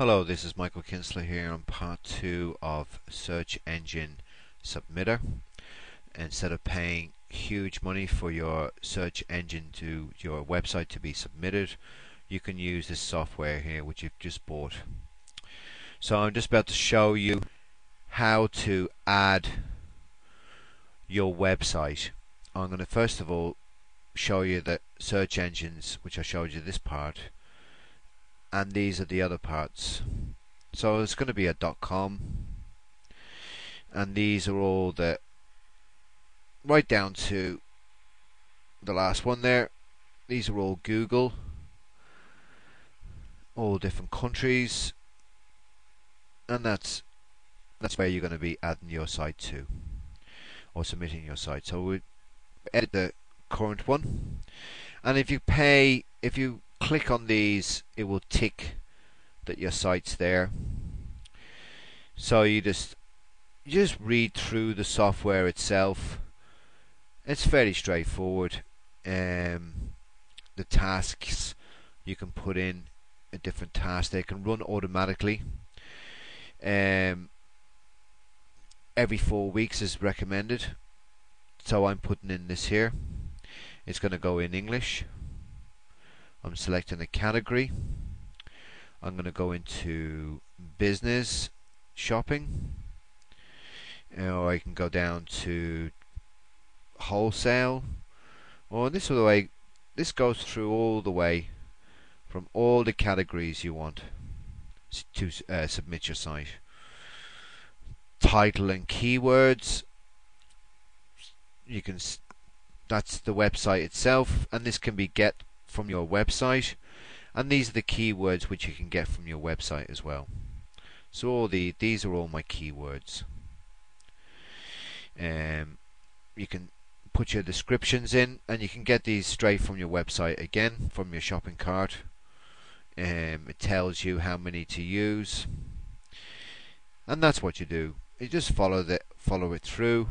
Hello, this is Michael Kinsler here on part 2 of Search Engine Submitter. Instead of paying huge money for your search engine to your website to be submitted, you can use this software here which you've just bought. So I'm just about to show you how to add your website. I'm going to first of all show you the search engines, which I showed you this part, and these are the other parts. So it's going to be a .com, and these are all the right down to the last one there. These are all Google, all different countries, and that's where you're going to be adding your site to or submitting your site. So we edit the current one, and if you click on these, it will tick that your site's there. So you just read through the software itself. It's fairly straightforward. The tasks, you can put in a different task. They can run automatically. Every 4 weeks is recommended. So I'm putting in this here. It's going to go in English. I'm selecting a category. I'm going to go into business, shopping, or I can go down to wholesale, or this other way. This goes through all the way from all the categories you want to submit your site. Title and keywords. You can. That's the website itself, and this can be get from your website, and these are the keywords which you can get from your website as well. So these are all my keywords. You can put your descriptions in, and you can get these straight from your website again, from your shopping cart. It tells you how many to use, and that's what you do. You just follow it through.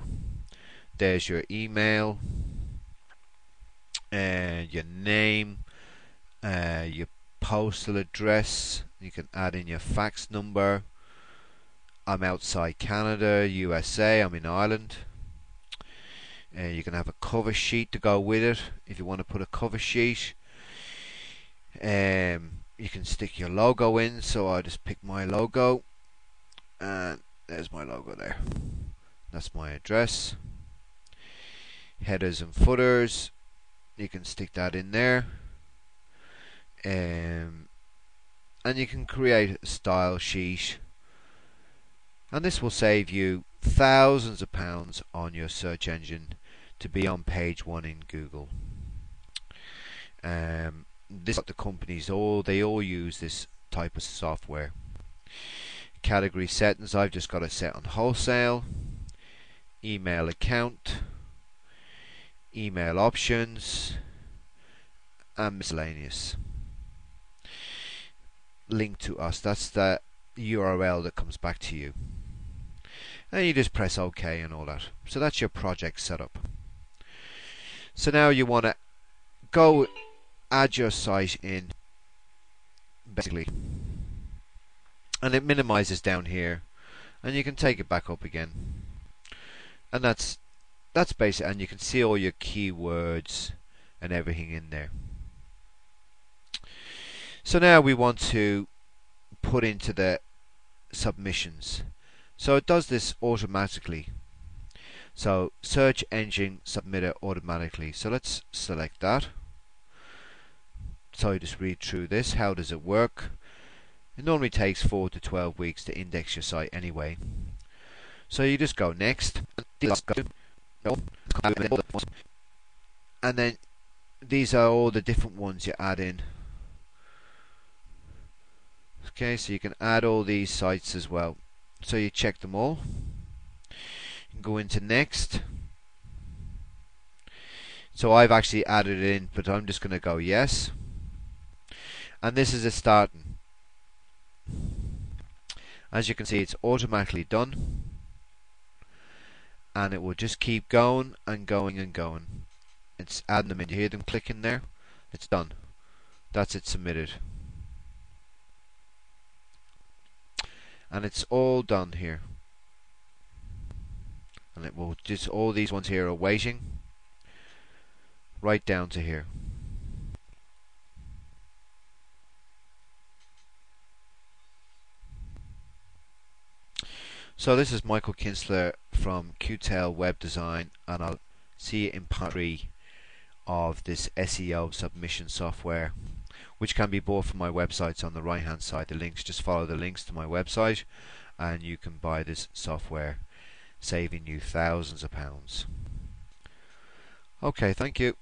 There's your email, your name, your postal address. You can add in your fax number. I'm outside Canada, USA, I'm in Ireland. You can have a cover sheet to go with it if you want to put a cover sheet. You can stick your logo in, so I just pick my logo, and there's my logo there. That's my address. Headers and footers, you can stick that in there, and you can create a style sheet, and this will save you thousands of pounds on your search engine to be on page 1 in Google. This is what the companies all use this type of software. Category settings, I've just got it set on wholesale. Email account, email options, and miscellaneous. Link to us, that's the URL that comes back to you, and you just press OK and all that. So that's your project setup. So now you want to go add your site in, basically, and it minimizes down here, and you can take it back up again, and that's basic, and you can see all your keywords and everything in there. So now we want to put into the submissions. So it does this automatically. So search engine submitter automatically. So let's select that. So you just read through this. How does it work? It normally takes 4 to 12 weeks to index your site anyway. So you just go next. And then these are all the different ones you add in. Okay, so you can add all these sites as well. So you check them all. Go into next. So I've actually added it in, but I'm just going to go yes. And this is a starting. As you can see, it's automatically done. And it will just keep going and going and going. It's adding them in. You hear them clicking there. It's done. That's it submitted. and it's all done here. And it will just, all these ones here are waiting right down to here. So this is Michael Kinsler from Qtel Web Design, and I'll see you in part 3 of this SEO submission software, which can be bought from my websites on the right hand side. The links, just follow the links to my website and you can buy this software, saving you thousands of pounds. Okay, thank you.